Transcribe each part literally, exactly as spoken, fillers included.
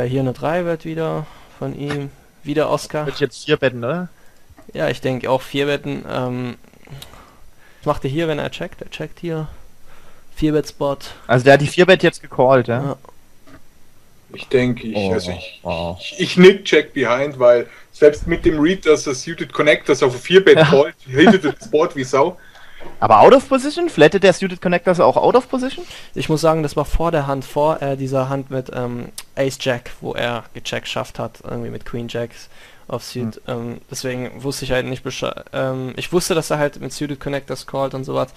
Ja, hier eine drei wird wieder von ihm. Wieder Oscar. Wird jetzt vier Betten, oder? Ja, ich denke auch vier Betten. Ähm, was macht er hier, wenn er checkt? Er checkt hier. vier-Bet-Spot. Also der hat die vier-Bet jetzt gecallt, ja? Ja. Ich denke, ich, oh, also ich, oh. ich, ich nick check behind, weil selbst mit dem Read, dass er Suited Connectors auf vier-Bet ja. callt, hittet er das Board wie Sau. Aber out of position? Flattet der Suited Connectors auch out of position? Ich muss sagen, das war vor der Hand, vor äh, dieser Hand mit ähm, Ace-Jack, wo er gecheckt schafft hat, irgendwie mit Queen-Jacks auf Suit. Hm. Ähm, deswegen wusste ich halt nicht Bescheid. Ähm, ich wusste, dass er halt mit Suited Connectors callt und sowas.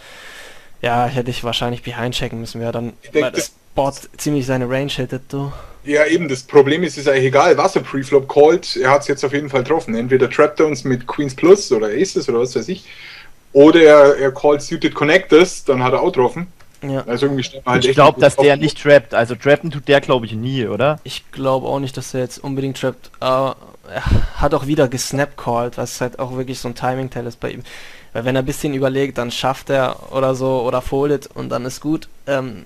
Ja, hätte ich wahrscheinlich behind checken müssen, wäre dann ich denk, das Board ziemlich seine Range hittet, du. Ja, eben, das Problem ist, ist eigentlich egal, was er Preflop callt, er hat es jetzt auf jeden Fall getroffen. Entweder Trapdowns mit Queens Plus oder Aces oder was weiß ich. Oder er, er callt Suited Connectors, dann hat er auch getroffen. Ja. Also irgendwie steht man halt. Ich glaube, dass der nicht trappt, also trappen tut der glaube ich nie, oder? Ich glaube auch nicht, dass er jetzt unbedingt trappt, aber er hat auch wieder gesnap called, was halt auch wirklich so ein Timing-Teil ist bei ihm. Weil wenn er ein bisschen überlegt, dann schafft er oder so oder foldet und dann ist gut, ähm,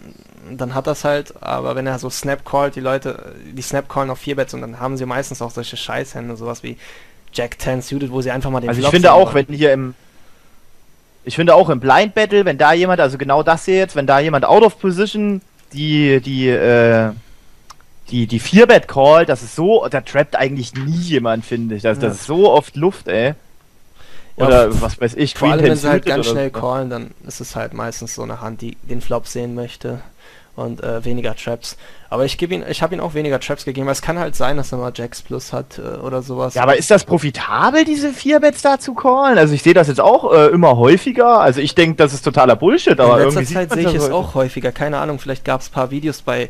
dann hat das halt, aber wenn er so snap callt, die Leute, die snap callen auf vier-Bets und dann haben sie meistens auch solche Scheißhände, sowas wie Jack zehn suited, wo sie einfach mal den Also Block ich finde auch, machen. wenn hier im Ich finde auch im Blind Battle, wenn da jemand, also genau das hier jetzt, wenn da jemand out of position die, die, äh, die, die vier-Bet call, das ist so, da trappt eigentlich nie jemand, finde ich. Das, das ja. ist so oft Luft, ey. Oder ja, was weiß ich, vor allem wenn sie halt ganz schnell so callen, dann ist es halt meistens so eine Hand, die den Flop sehen möchte und äh, weniger Traps. Aber ich gebe ihn, ich habe ihn auch weniger Traps gegeben, weil es kann halt sein, dass er mal Jacks Plus hat äh, oder sowas. Ja, aber ist das profitabel, diese vier-Bets da zu callen? Also ich sehe das jetzt auch äh, immer häufiger. Also ich denke, das ist totaler Bullshit, aber in letzter irgendwie Zeit sehe ich es heute. auch häufiger. Keine Ahnung, vielleicht gab es ein paar Videos bei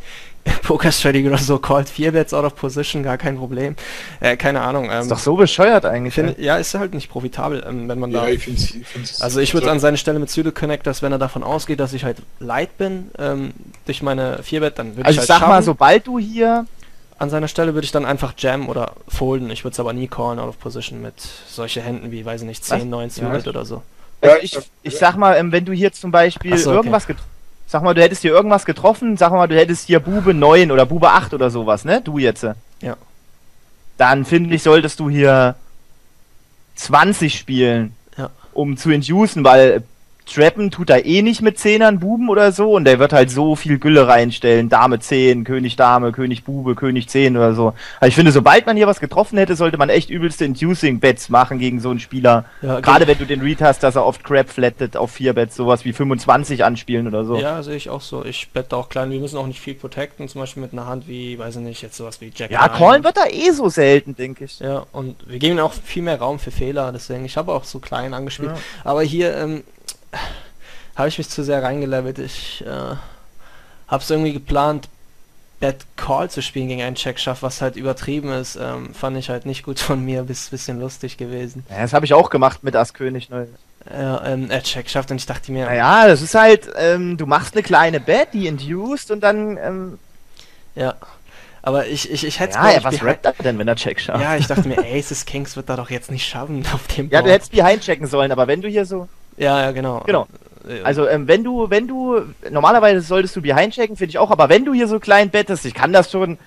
Poker Strategy oder so, called vier-Bets out of position, gar kein Problem. Äh, keine Ahnung. Ähm, ist doch so bescheuert eigentlich. Find, ja, ist halt nicht profitabel, ähm, wenn man ja, da... Ich find's, ich find's also ich würde an seine Stelle mit Suited Connectors, wenn er davon ausgeht, dass ich halt light bin, ähm, durch meine vier-Bet, dann würde also ich halt sag schaffen. mal, sobald du hier... An seiner Stelle würde ich dann einfach jammen oder folden. Ich würde es aber nie callen out of position mit solche Händen wie, weiß ich nicht, zehn, neun Suited ja, oder so. Also ich, ich sag mal, ähm, wenn du hier zum Beispiel Ach so, irgendwas okay. getroffen Sag mal, du hättest hier irgendwas getroffen, sag mal, du hättest hier Bube neun oder Bube acht oder sowas, ne? Du jetzt. Ja. Dann, finde ich, solltest du hier zwanzig spielen, ja. um zu inducen, weil trappen tut er eh nicht mit Zehnern, Buben oder so, und der wird halt so viel Gülle reinstellen, Dame zehn, König Dame, König Bube, König zehn oder so. Also ich finde, sobald man hier was getroffen hätte, sollte man echt übelste Inducing-Bets machen gegen so einen Spieler. Ja, okay. Gerade wenn du den Read hast, dass er oft Crap flattet auf vier-Bets, sowas wie fünfundzwanzig anspielen oder so. Ja, sehe ich auch so. Ich bette auch klein. Wir müssen auch nicht viel protecten, zum Beispiel mit einer Hand wie, weiß ich nicht, jetzt sowas wie Jack. Ja, callen wird er eh so selten, denke ich. Ja, und wir geben auch viel mehr Raum für Fehler, deswegen, ich habe auch so klein angespielt. Ja. Aber hier, ähm, habe ich mich zu sehr reingelevelt. Ich äh, habe es irgendwie geplant, Bad Call zu spielen gegen einen Checkschaff, was halt übertrieben ist. Ähm, fand ich halt nicht gut von mir, bis bisschen lustig gewesen. Ja, das habe ich auch gemacht mit Ass König neu. Äh, ähm, er Checkschaft und ich dachte mir... Naja, das ist halt, ähm, du machst eine kleine Bet, die induced und dann... Ähm, ja, aber ich, ich, ich hätte... Ja, ja was rappt er denn, wenn er Checkschafft? Ja, ich dachte mir, Aces Kings wird er doch jetzt nicht schaffen auf dem Ja, Board. Du hättest behind checken sollen, aber wenn du hier so... Ja, ja, genau. Genau. Also ähm, wenn du, wenn du, normalerweise solltest du behind checken, finde ich auch, aber wenn du hier so klein bettest, ich kann das schon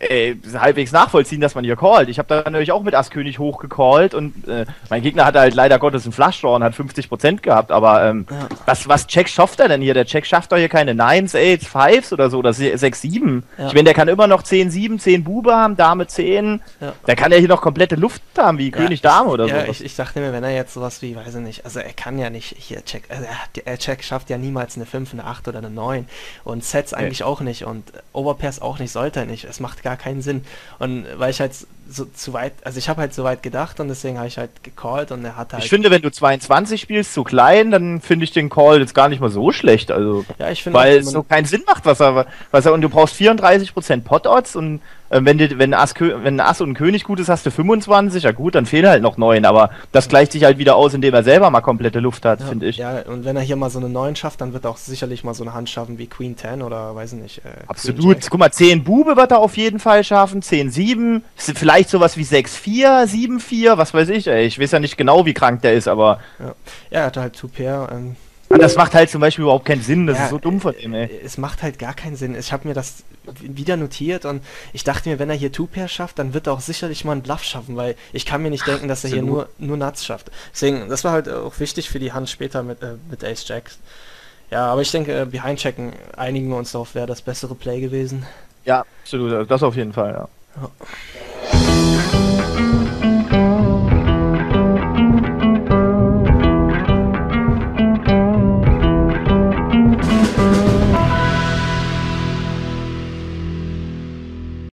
äh, halbwegs nachvollziehen, dass man hier callt. Ich habe da natürlich auch mit Ass König hochgecallt und äh, mein Gegner hatte halt leider Gottes einen Flushdraw und hat fünfzig Prozent gehabt, aber ähm, ja. was, was Check schafft er denn hier? Der Check schafft doch hier keine Nines, Eights, Fives oder so, oder sechs, sieben. Ja. Ich meine, der kann immer noch zehn, sieben, zehn Bube haben, Dame zehn, ja. der kann ja hier noch komplette Luft haben, wie ja, König Dame oder so. Ja, ich, ich dachte mir, wenn er jetzt sowas wie, weiß ich nicht, also er kann ja nicht hier Check, also er, er Check schafft ja niemals eine fünf, eine acht oder eine neun und Sets okay. eigentlich auch nicht und Overpairs auch nicht, sollte er nicht, es macht gar keinen Sinn. Und weil ich halt so zu weit, also ich habe halt so weit gedacht und deswegen habe ich halt gecallt und er hat halt... Ich finde, wenn du zweiundzwanzig spielst, zu klein, dann finde ich den Call jetzt gar nicht mal so schlecht, also... Ja, ich finde... Weil es so keinen Sinn macht, was er... Was er und du brauchst vierunddreißig Prozent Pot-Odds und äh, wenn, die, wenn, Ass, wenn Ass und König gut ist, hast du fünfundzwanzig, ja gut, dann fehlen halt noch neun, aber das gleicht sich halt wieder aus, indem er selber mal komplette Luft hat, ja, finde ich. Ja, und wenn er hier mal so eine neun schafft, dann wird er auch sicherlich mal so eine Hand schaffen wie Queen zehn oder, weiß ich nicht... Äh, Absolut, guck mal, zehn Bube wird er auf jeden Fall schaffen, zehn, sieben, vielleicht Vielleicht sowas wie sechs vier, sieben vier, was weiß ich, ey. Ich weiß ja nicht genau, wie krank der ist, aber... Ja, ja, er hatte halt Two Pair, ähm, Aber das macht halt zum Beispiel überhaupt keinen Sinn, das ja, ist so dumm von ihm, ey. Es macht halt gar keinen Sinn. Ich habe mir das wieder notiert und ich dachte mir, wenn er hier Two-Pair schafft, dann wird er auch sicherlich mal einen Bluff schaffen, weil ich kann mir nicht denken, dass er hier nur, nur Nuts schafft. Deswegen, das war halt auch wichtig für die Hand später mit, äh, mit Ace-Jack. Ja, aber ich denke, äh, Behind-Checken, einigen wir uns darauf, wäre das bessere Play gewesen. Ja, absolut, das auf jeden Fall, ja. Ja.